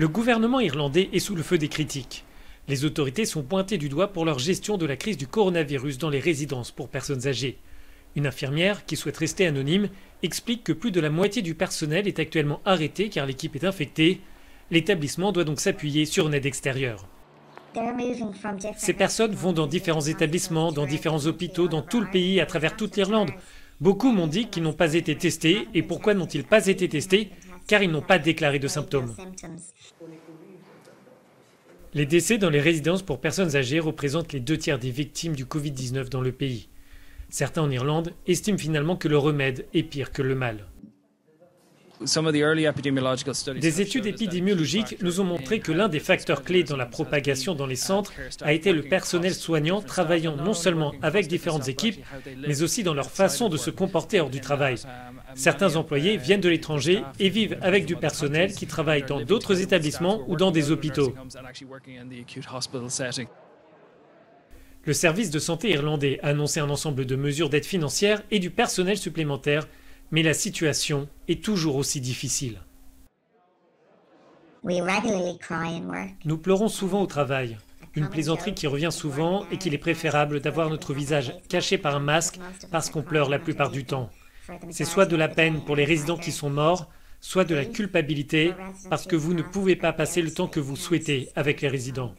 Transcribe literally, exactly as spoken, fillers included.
Le gouvernement irlandais est sous le feu des critiques. Les autorités sont pointées du doigt pour leur gestion de la crise du coronavirus dans les résidences pour personnes âgées. Une infirmière, qui souhaite rester anonyme, explique que plus de la moitié du personnel est actuellement arrêté car l'équipe est infectée. L'établissement doit donc s'appuyer sur une aide extérieure. Ces personnes vont dans différents établissements, dans différents hôpitaux, dans tout le pays, à travers toute l'Irlande. Beaucoup m'ont dit qu'ils n'ont pas été testés. Et pourquoi n'ont-ils pas été testés? Car ils n'ont pas déclaré de symptômes. Les décès dans les résidences pour personnes âgées représentent les deux tiers des victimes du Covid dix-neuf dans le pays. Certains en Irlande estiment finalement que le remède est pire que le mal. Des études épidémiologiques nous ont montré que l'un des facteurs clés dans la propagation dans les centres a été le personnel soignant travaillant non seulement avec différentes équipes, mais aussi dans leur façon de se comporter hors du travail. Certains employés viennent de l'étranger et vivent avec du personnel qui travaille dans d'autres établissements ou dans des hôpitaux. Le service de santé irlandais a annoncé un ensemble de mesures d'aide financière et du personnel supplémentaire, mais la situation est toujours aussi difficile. Nous pleurons souvent au travail. Une plaisanterie qui revient souvent et qu'il est préférable d'avoir notre visage caché par un masque parce qu'on pleure la plupart du temps. C'est soit de la peine pour les résidents qui sont morts, soit de la culpabilité parce que vous ne pouvez pas passer le temps que vous souhaitez avec les résidents.